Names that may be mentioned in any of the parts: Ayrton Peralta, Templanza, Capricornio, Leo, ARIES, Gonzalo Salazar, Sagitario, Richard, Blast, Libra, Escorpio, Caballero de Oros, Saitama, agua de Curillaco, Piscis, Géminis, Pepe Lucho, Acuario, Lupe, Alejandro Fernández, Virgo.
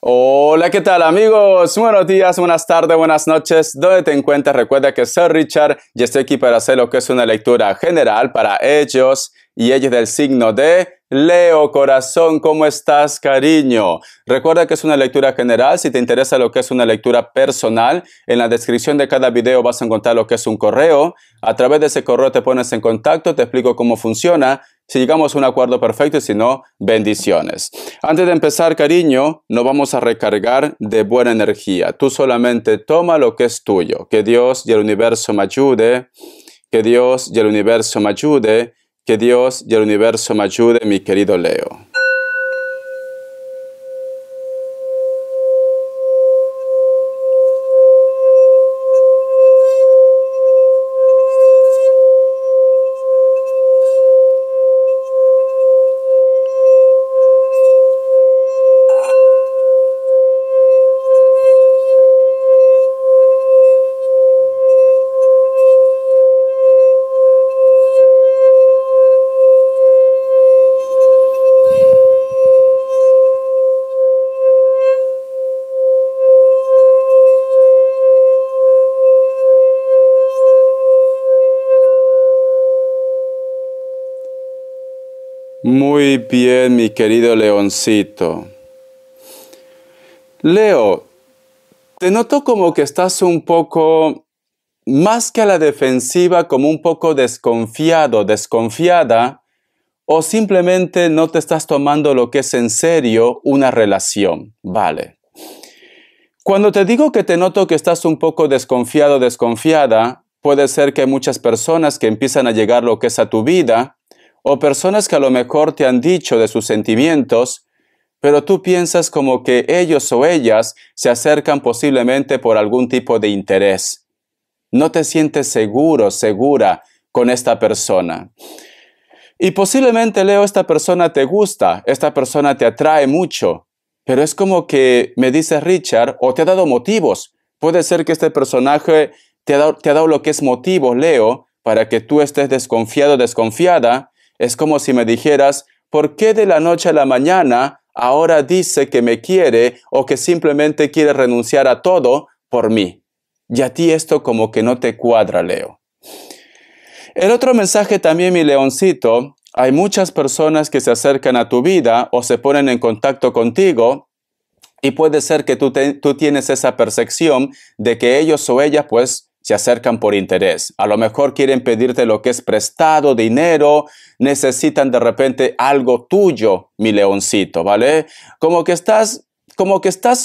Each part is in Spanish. Hola, ¿qué tal amigos? Buenos días, buenas tardes, buenas noches, ¿dónde te encuentras? Recuerda que soy Richard y estoy aquí para hacer lo que es una lectura general para ellos y ellas del signo de Leo. Corazón, ¿cómo estás, cariño? Recuerda que es una lectura general. Si te interesa lo que es una lectura personal, en la descripción de cada video vas a encontrar lo que es un correo. A través de ese correo te pones en contacto, te explico cómo funciona. Si llegamos a un acuerdo perfecto y si no, bendiciones. Antes de empezar, cariño, nos vamos a recargar de buena energía. Tú solamente toma lo que es tuyo. Que Dios y el universo me ayude. Que Dios y el universo me ayude. Que Dios y el universo me ayude, mi querido Leo. Muy bien, mi querido leoncito. Leo, te noto como que estás un poco, más que a la defensiva, como un poco desconfiado, desconfiada, o simplemente no te estás tomando lo que es en serio una relación, ¿vale? Cuando te digo que te noto que estás un poco desconfiado, desconfiada, puede ser que hay muchas personas que empiezan a llegar lo que es a tu vida, o personas que a lo mejor te han dicho de sus sentimientos, pero tú piensas como que ellos o ellas se acercan posiblemente por algún tipo de interés. No te sientes seguro, segura con esta persona. Y posiblemente, Leo, esta persona te gusta, esta persona te atrae mucho, pero es como que me dice Richard, o te ha dado motivos. Puede ser que este personaje te ha dado lo que es motivos, Leo, para que tú estés desconfiado, desconfiada. Es como si me dijeras, ¿por qué de la noche a la mañana ahora dice que me quiere o que simplemente quiere renunciar a todo por mí? Y a ti esto como que no te cuadra, Leo. El otro mensaje también, mi leoncito, hay muchas personas que se acercan a tu vida o se ponen en contacto contigo y puede ser que tú tienes esa percepción de que ellos o ellas pues se acercan por interés. A lo mejor quieren pedirte lo que es prestado, dinero, necesitan de repente algo tuyo, mi leoncito, ¿vale? Como que estás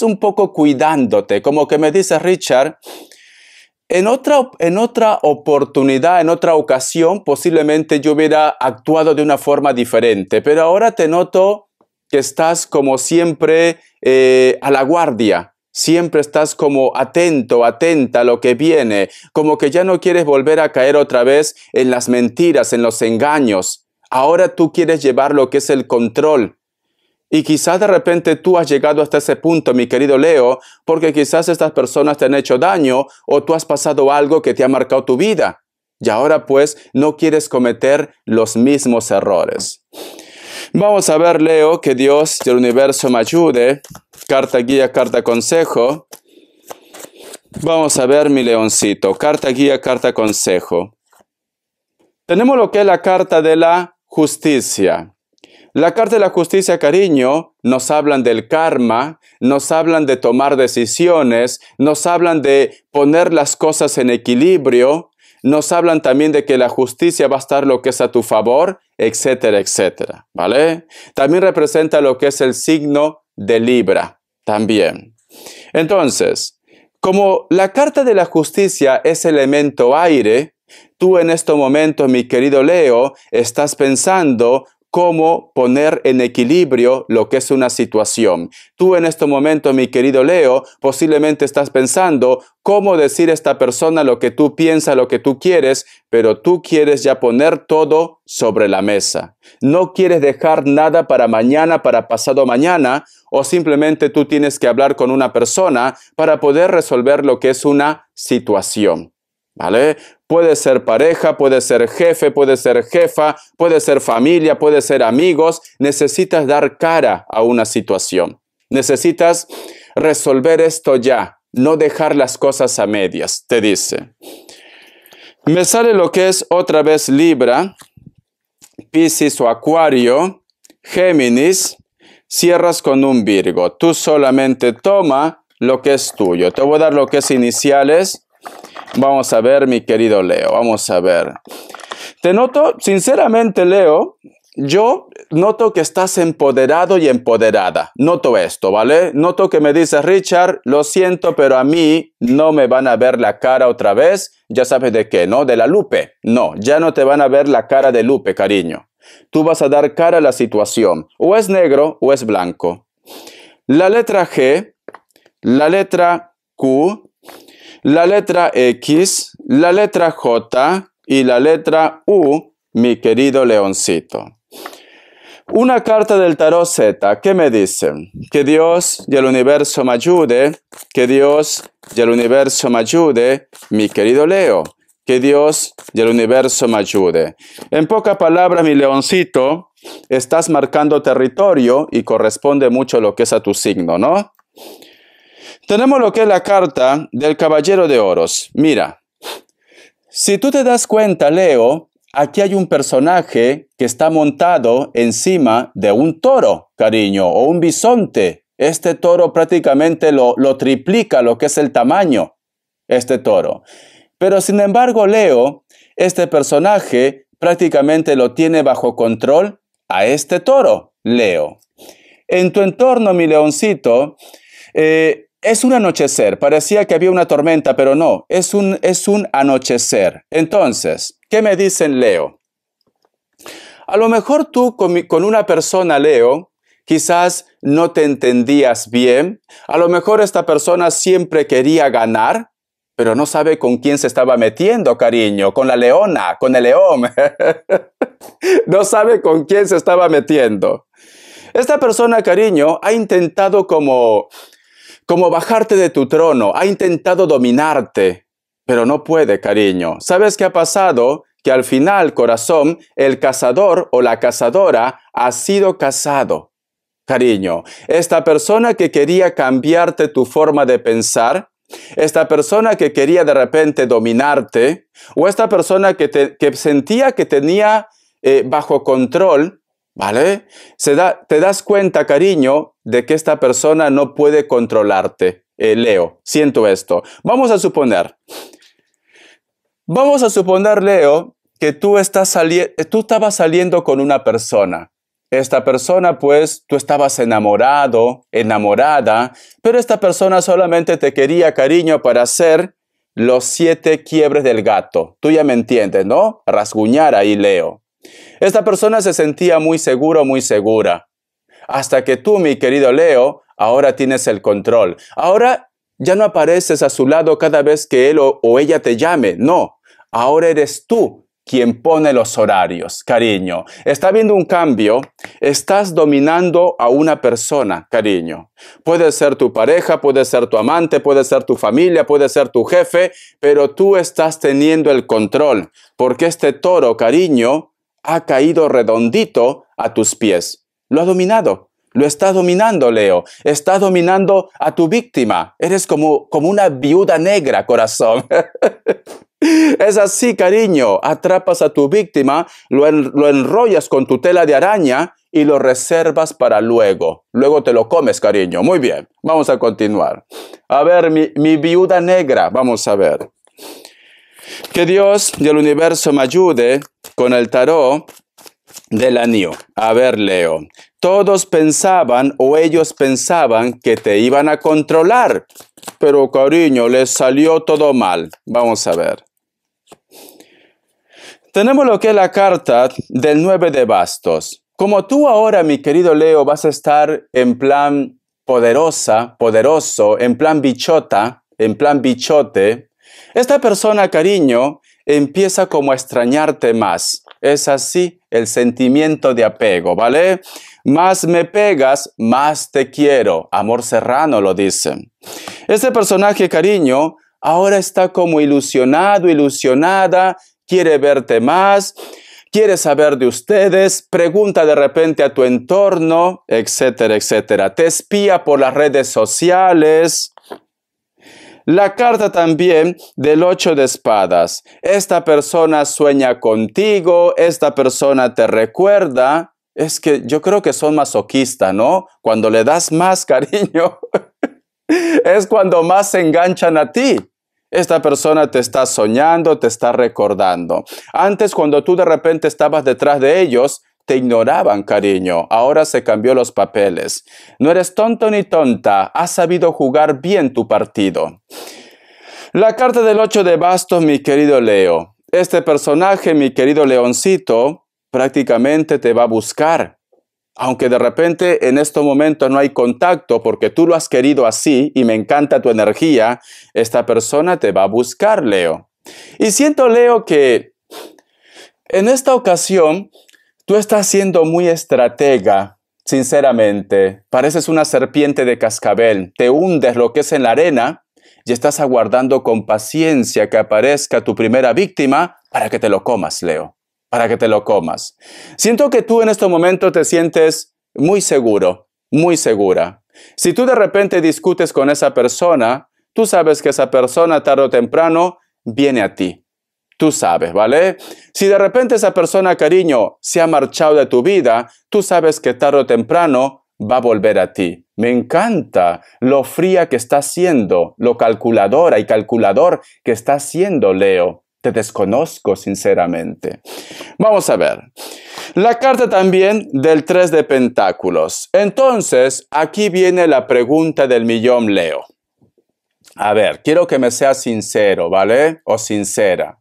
un poco cuidándote, como que me dice Richard, en otra oportunidad, en otra ocasión, posiblemente yo hubiera actuado de una forma diferente, pero ahora te noto que estás como siempre a la guardia. Siempre estás como atento, atenta a lo que viene, como que ya no quieres volver a caer otra vez en las mentiras, en los engaños. Ahora tú quieres llevar lo que es el control. Y quizás de repente tú has llegado hasta ese punto, mi querido Leo, porque quizás estas personas te han hecho daño o tú has pasado algo que te ha marcado tu vida. Y ahora pues no quieres cometer los mismos errores. Vamos a ver, Leo, que Dios y el universo me ayude. Carta guía, carta consejo. Vamos a ver, mi leoncito. Carta guía, carta consejo. Tenemos lo que es la carta de la justicia. La carta de la justicia, cariño, nos hablan del karma, nos hablan de tomar decisiones, nos hablan de poner las cosas en equilibrio, nos hablan también de que la justicia va a estar lo que es a tu favor, etcétera, etcétera, ¿vale? También representa lo que es el signo de Libra, también. Entonces, como la carta de la justicia es elemento aire, tú en estos momentos, mi querido Leo, estás pensando cómo poner en equilibrio lo que es una situación. Tú en este momento, mi querido Leo, posiblemente estás pensando cómo decir a esta persona lo que tú piensas, lo que tú quieres, pero tú quieres ya poner todo sobre la mesa. No quieres dejar nada para mañana, para pasado mañana, o simplemente tú tienes que hablar con una persona para poder resolver lo que es una situación, ¿vale? Puede ser pareja, puede ser jefe, puede ser jefa, puede ser familia, puede ser amigos. Necesitas dar cara a una situación. Necesitas resolver esto ya, no dejar las cosas a medias, te dice. Me sale lo que es otra vez Libra, Piscis o Acuario, Géminis, cierras con un Virgo. Tú solamente toma lo que es tuyo. Te voy a dar lo que es iniciales. Vamos a ver, mi querido Leo, vamos a ver. Te noto, sinceramente, Leo, yo noto que estás empoderado y empoderada. Noto esto, ¿vale? Noto que me dices, Richard, lo siento, pero a mí no me van a ver la cara otra vez. Ya sabes de qué, ¿no? De la Lupe. No, ya no te van a ver la cara de Lupe, cariño. Tú vas a dar cara a la situación. O es negro o es blanco. La letra G, la letra Q, la letra X, la letra J y la letra U, mi querido leoncito. Una carta del tarot Z, ¿qué me dicen? Que Dios y el universo me ayude, que Dios y el universo me ayude, mi querido Leo, que Dios y el universo me ayude. En pocas palabras, mi leoncito, estás marcando territorio y corresponde mucho lo que es a tu signo, ¿no? Tenemos lo que es la carta del Caballero de Oros. Mira, si tú te das cuenta, Leo, aquí hay un personaje que está montado encima de un toro, cariño, o un bisonte. Este toro prácticamente lo triplica lo que es el tamaño, este toro. Pero sin embargo, Leo, este personaje prácticamente lo tiene bajo control a este toro, Leo. En tu entorno, mi leoncito, es un anochecer. Parecía que había una tormenta, pero no, es un anochecer. Entonces, ¿qué me dicen, Leo? A lo mejor tú con una persona, Leo, quizás no te entendías bien. A lo mejor esta persona siempre quería ganar, pero no sabe con quién se estaba metiendo, cariño. Con la leona, con el león. No sabe con quién se estaba metiendo. Esta persona, cariño, ha intentado como bajarte de tu trono. Ha intentado dominarte. Pero no puede, cariño. ¿Sabes qué ha pasado? Que al final, corazón, el cazador o la cazadora ha sido cazado. Cariño, esta persona que quería cambiarte tu forma de pensar, esta persona que quería de repente dominarte, o esta persona que sentía que tenía bajo control, ¿vale? Te das cuenta, cariño, de que esta persona no puede controlarte. Leo, siento esto. Vamos a suponer, Leo, que tú estabas saliendo con una persona. Esta persona, pues, tú estabas enamorado, enamorada, pero esta persona solamente te quería, cariño, para hacer los 7 quiebres del gato. Tú ya me entiendes, ¿no? Rasguñar ahí, Leo. Esta persona se sentía muy seguro, muy segura. Hasta que tú, mi querido Leo, ahora tienes el control. Ahora ya no apareces a su lado cada vez que él o ella te llame. No, ahora eres tú quien pone los horarios, cariño. Está habiendo un cambio. Estás dominando a una persona, cariño. Puede ser tu pareja, puede ser tu amante, puede ser tu familia, puede ser tu jefe, pero tú estás teniendo el control porque este toro, cariño, ha caído redondito a tus pies. Lo ha dominado. Lo estás dominando, Leo. Estás dominando a tu víctima. Eres como una viuda negra, corazón. Es así, cariño. Atrapas a tu víctima, lo enrollas con tu tela de araña y lo reservas para luego. Luego te lo comes, cariño. Muy bien. Vamos a continuar. A ver, mi viuda negra. Vamos a ver. Que Dios y el universo me ayude con el tarot del anillo. A ver, Leo. Todos pensaban o ellos pensaban que te iban a controlar. Pero, cariño, les salió todo mal. Vamos a ver. Tenemos lo que es la carta del 9 de bastos. Como tú ahora, mi querido Leo, vas a estar en plan poderosa, poderoso, en plan bichota, en plan bichote, esta persona, cariño, empieza como a extrañarte más. Es así el sentimiento de apego, ¿vale? Más me pegas, más te quiero. Amor serrano lo dicen. Este personaje, cariño, ahora está como ilusionado, ilusionada, quiere verte más, quiere saber de ustedes, pregunta de repente a tu entorno, etcétera, etcétera. Te espía por las redes sociales. La carta también del 8 de espadas. Esta persona sueña contigo, esta persona te recuerda. Es que yo creo que son masoquistas, ¿no? Cuando le das más cariño, es cuando más se enganchan a ti. Esta persona te está soñando, te está recordando. Antes, cuando tú de repente estabas detrás de ellos, te ignoraban, cariño. Ahora se cambió los papeles. No eres tonto ni tonta. Has sabido jugar bien tu partido. La carta del 8 de bastos, mi querido Leo. Este personaje, mi querido leoncito, prácticamente te va a buscar. Aunque de repente en estos momentos no hay contacto porque tú lo has querido así y me encanta tu energía, esta persona te va a buscar, Leo. Y siento, Leo, que en esta ocasión tú estás siendo muy estratega, sinceramente. Pareces una serpiente de cascabel, te hundes lo que es en la arena y estás aguardando con paciencia que aparezca tu primera víctima para que te lo comas, Leo. Para que te lo comas. Siento que tú en este momento te sientes muy seguro, muy segura. Si tú de repente discutes con esa persona, tú sabes que esa persona tarde o temprano viene a ti. Tú sabes, ¿vale? Si de repente esa persona, cariño, se ha marchado de tu vida, tú sabes que tarde o temprano va a volver a ti. Me encanta lo fría que está siendo, lo calculadora y calculador que está siendo, Leo. Te desconozco, sinceramente. Vamos a ver. La carta también del 3 de pentáculos. Entonces, aquí viene la pregunta del millón, Leo. A ver, quiero que me seas sincero, ¿vale? O sincera.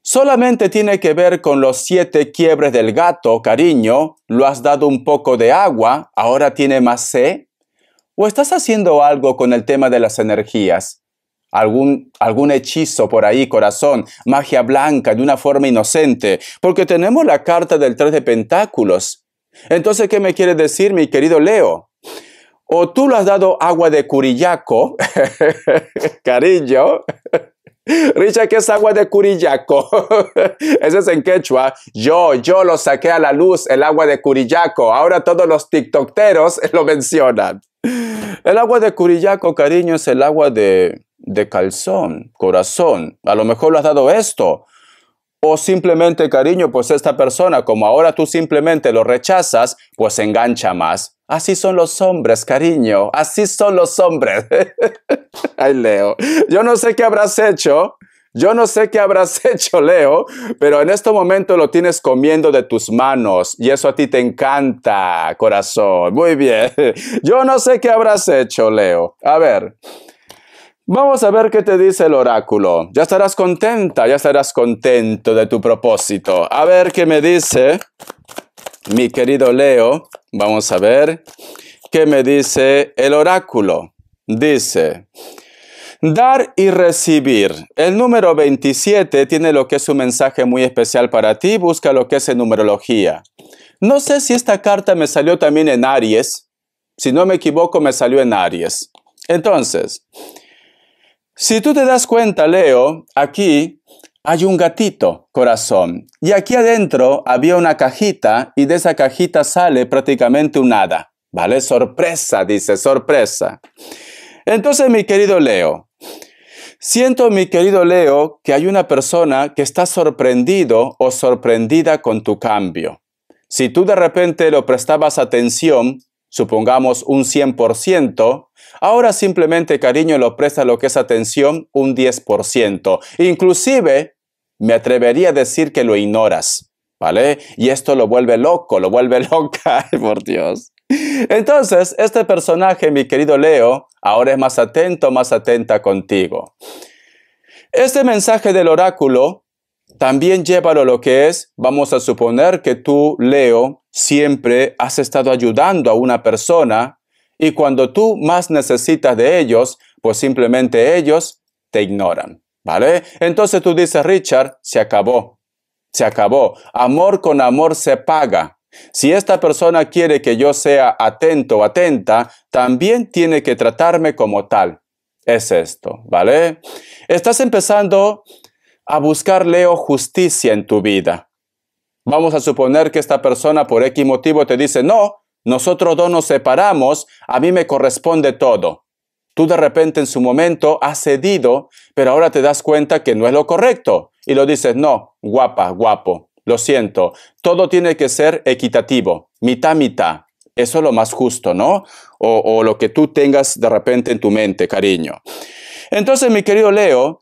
Solamente tiene que ver con los 7 quiebres del gato, cariño. Lo has dado un poco de agua, ahora tiene más sed. ¿O estás haciendo algo con el tema de las energías? Algún hechizo por ahí, corazón, magia blanca, de una forma inocente, porque tenemos la carta del 3 de pentáculos. Entonces, ¿qué me quiere decir, mi querido Leo? O tú lo has dado agua de Curillaco, cariño. Richard, ¿qué es agua de Curillaco? Ese es en quechua. Yo lo saqué a la luz, el agua de Curillaco. Ahora todos los tiktokteros lo mencionan. El agua de Curillaco, cariño, es el agua de calzón, corazón. A lo mejor lo has dado esto. O simplemente, cariño, pues esta persona, como ahora tú simplemente lo rechazas, pues se engancha más. Así son los hombres, cariño. Así son los hombres. Ay, Leo. Yo no sé qué habrás hecho. Yo no sé qué habrás hecho, Leo, pero en este momento lo tienes comiendo de tus manos y eso a ti te encanta, corazón. Muy bien. Yo no sé qué habrás hecho, Leo. A ver. Vamos a ver qué te dice el oráculo. Ya estarás contenta, ya estarás contento de tu propósito. A ver qué me dice mi querido Leo. Vamos a ver qué me dice el oráculo. Dice, dar y recibir. El número 27 tiene lo que es un mensaje muy especial para ti. Busca lo que es en numerología. No sé si esta carta me salió también en Aries. Si no me equivoco, me salió en Aries. Entonces, si tú te das cuenta, Leo, aquí hay un gatito, corazón. Y aquí adentro había una cajita y de esa cajita sale prácticamente un hada. ¿Vale? Sorpresa, dice, sorpresa. Entonces, mi querido Leo, siento, mi querido Leo, que hay una persona que está sorprendido o sorprendida con tu cambio. Si tú de repente lo prestabas atención, supongamos un 100%, ahora simplemente, cariño, lo presta lo que es atención un 10%. Inclusive, me atrevería a decir que lo ignoras, ¿vale? Y esto lo vuelve loco, lo vuelve loca, por Dios. Entonces, este personaje, mi querido Leo, ahora es más atento, más atenta contigo. Este mensaje del oráculo, también llévalo a lo que es, vamos a suponer que tú, Leo, siempre has estado ayudando a una persona y cuando tú más necesitas de ellos, pues simplemente ellos te ignoran, ¿vale? Entonces tú dices, Richard, se acabó, se acabó. Amor con amor se paga. Si esta persona quiere que yo sea atento o atenta, también tiene que tratarme como tal. Es esto, ¿vale? Estás empezando a buscar, Leo, justicia en tu vida. Vamos a suponer que esta persona por X motivo te dice, no, nosotros dos nos separamos, a mí me corresponde todo. Tú de repente en su momento has cedido, pero ahora te das cuenta que no es lo correcto. Y lo dices, no, guapa, guapo, lo siento. Todo tiene que ser equitativo, mitad, mitad. Eso es lo más justo, ¿no? O lo que tú tengas de repente en tu mente, cariño. Entonces, mi querido Leo,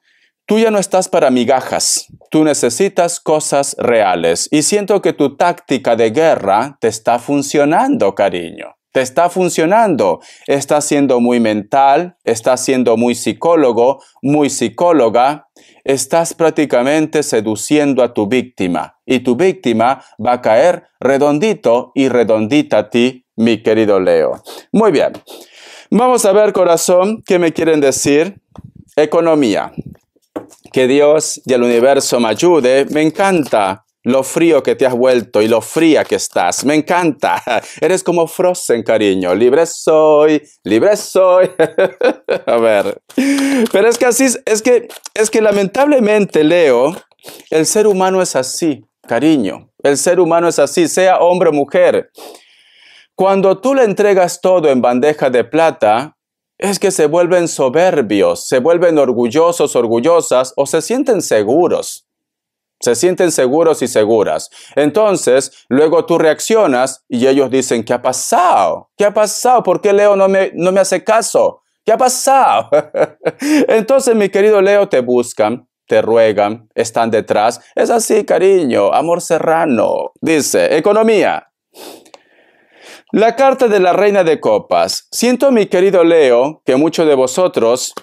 tú ya no estás para migajas, tú necesitas cosas reales. Y siento que tu táctica de guerra te está funcionando, cariño. Te está funcionando. Estás siendo muy mental, estás siendo muy psicólogo, muy psicóloga. Estás prácticamente seduciendo a tu víctima. Y tu víctima va a caer redondito y redondita a ti, mi querido Leo. Muy bien. Vamos a ver, corazón, ¿qué me quieren decir? Economía. Que Dios y el universo me ayude. Me encanta lo frío que te has vuelto y lo fría que estás. Me encanta. Eres como Frozen, cariño. Libre soy, libre soy. A ver. Pero es que así, es que lamentablemente, Leo, el ser humano es así, cariño. El ser humano es así, sea hombre o mujer. Cuando tú le entregas todo en bandeja de plata, es que se vuelven soberbios, se vuelven orgullosos, orgullosas, o se sienten seguros. Se sienten seguros y seguras. Entonces, luego tú reaccionas y ellos dicen, ¿qué ha pasado? ¿Qué ha pasado? ¿Por qué Leo no me hace caso? ¿Qué ha pasado? Entonces, mi querido Leo, te buscan, te ruegan, están detrás. Es así, cariño, amor serrano. Dice, economía. La carta de la Reina de Copas. Siento, mi querido Leo, que muchos de vosotros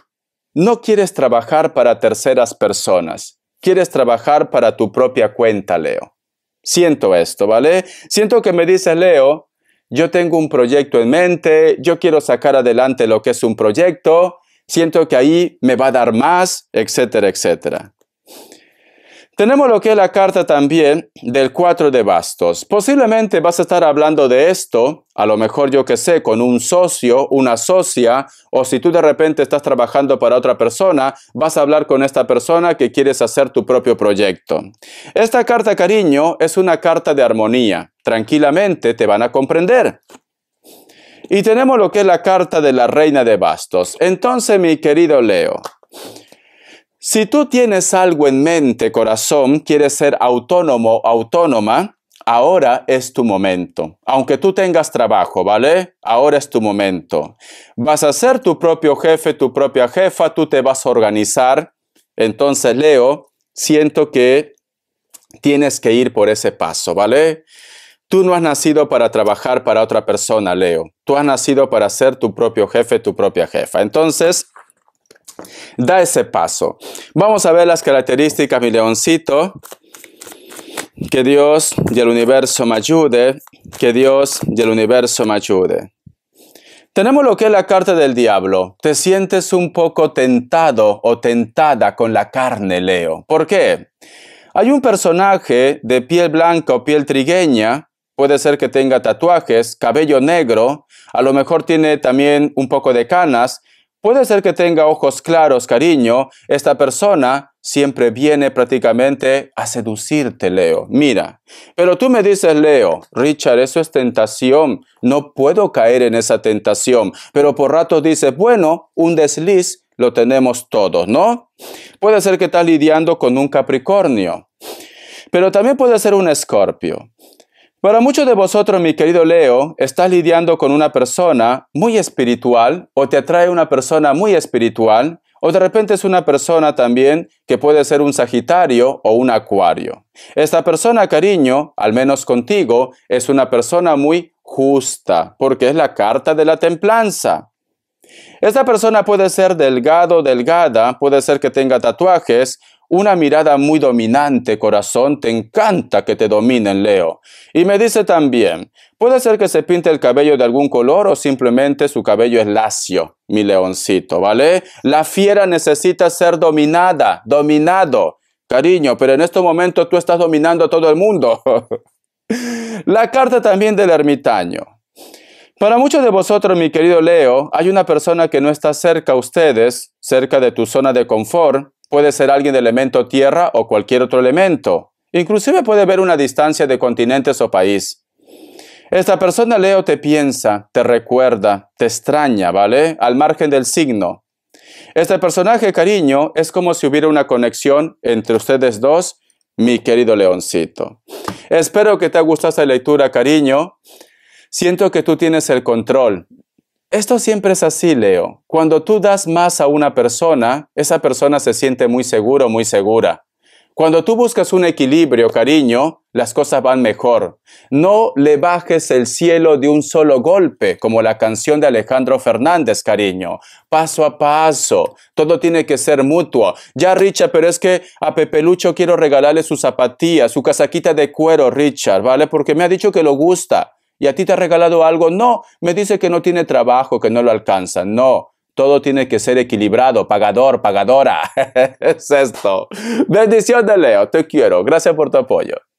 no quieres trabajar para terceras personas. Quieres trabajar para tu propia cuenta, Leo. Siento esto, ¿vale? Siento que me dices, Leo, yo tengo un proyecto en mente, yo quiero sacar adelante lo que es un proyecto, siento que ahí me va a dar más, etcétera, etcétera. Tenemos lo que es la carta también del 4 de bastos. Posiblemente vas a estar hablando de esto, a lo mejor yo que sé, con un socio, una socia, o si tú de repente estás trabajando para otra persona, vas a hablar con esta persona que quieres hacer tu propio proyecto. Esta carta, cariño, es una carta de armonía. Tranquilamente te van a comprender. Y tenemos lo que es la carta de la Reina de bastos. Entonces, mi querido Leo, si tú tienes algo en mente, corazón, quieres ser autónomo, autónoma, ahora es tu momento. Aunque tú tengas trabajo, ¿vale? Ahora es tu momento. Vas a ser tu propio jefe, tu propia jefa, tú te vas a organizar. Entonces, Leo, siento que tienes que ir por ese paso, ¿vale? Tú no has nacido para trabajar para otra persona, Leo. Tú has nacido para ser tu propio jefe, tu propia jefa. Entonces, da ese paso. Vamos a ver las características, mi leoncito. Que Dios y el universo me ayude. Que Dios y el universo me ayude. Tenemos lo que es la carta del diablo. Te sientes un poco tentado o tentada con la carne, Leo. ¿Por qué? Hay un personaje de piel blanca o piel trigueña. Puede ser que tenga tatuajes, cabello negro. A lo mejor tiene también un poco de canas. Puede ser que tenga ojos claros, cariño. Esta persona siempre viene prácticamente a seducirte, Leo. Mira, pero tú me dices, Leo, Richard, eso es tentación. No puedo caer en esa tentación. Pero por ratos dices, bueno, un desliz lo tenemos todos, ¿no? Puede ser que estás lidiando con un Capricornio. Pero también puede ser un Escorpio. Para muchos de vosotros, mi querido Leo, estás lidiando con una persona muy espiritual o te atrae una persona muy espiritual o de repente es una persona también que puede ser un Sagitario o un Acuario. Esta persona, cariño, al menos contigo, es una persona muy justa porque es la carta de la templanza. Esta persona puede ser delgado, delgada, puede ser que tenga tatuajes. Una mirada muy dominante, corazón, te encanta que te dominen, Leo. Y me dice también, puede ser que se pinte el cabello de algún color o simplemente su cabello es lacio, mi leoncito, ¿vale? La fiera necesita ser dominada, dominado. Cariño, pero en estos momentos tú estás dominando a todo el mundo. La carta también del ermitaño. Para muchos de vosotros, mi querido Leo, hay una persona que no está cerca a ustedes, cerca de tu zona de confort. Puede ser alguien de elemento tierra o cualquier otro elemento. Inclusive puede haber una distancia de continentes o país. Esta persona, Leo, te piensa, te recuerda, te extraña, ¿vale? Al margen del signo. Este personaje, cariño, es como si hubiera una conexión entre ustedes dos, mi querido leoncito. Espero que te haya gustado esta lectura, cariño. Siento que tú tienes el control. Esto siempre es así, Leo. Cuando tú das más a una persona, esa persona se siente muy seguro, muy segura. Cuando tú buscas un equilibrio, cariño, las cosas van mejor. No le bajes el cielo de un solo golpe, como la canción de Alejandro Fernández, cariño. Paso a paso. Todo tiene que ser mutuo. Ya, Richard, pero es que a Pepe Lucho quiero regalarle sus zapatillas, su casaquita de cuero, Richard, ¿vale? Porque me ha dicho que lo gusta. ¿Y a ti te ha regalado algo? No, me dice que no tiene trabajo, que no lo alcanza. No. Todo tiene que ser equilibrado, pagador, pagadora. Es esto. Bendición de Leo, te quiero. Gracias por tu apoyo.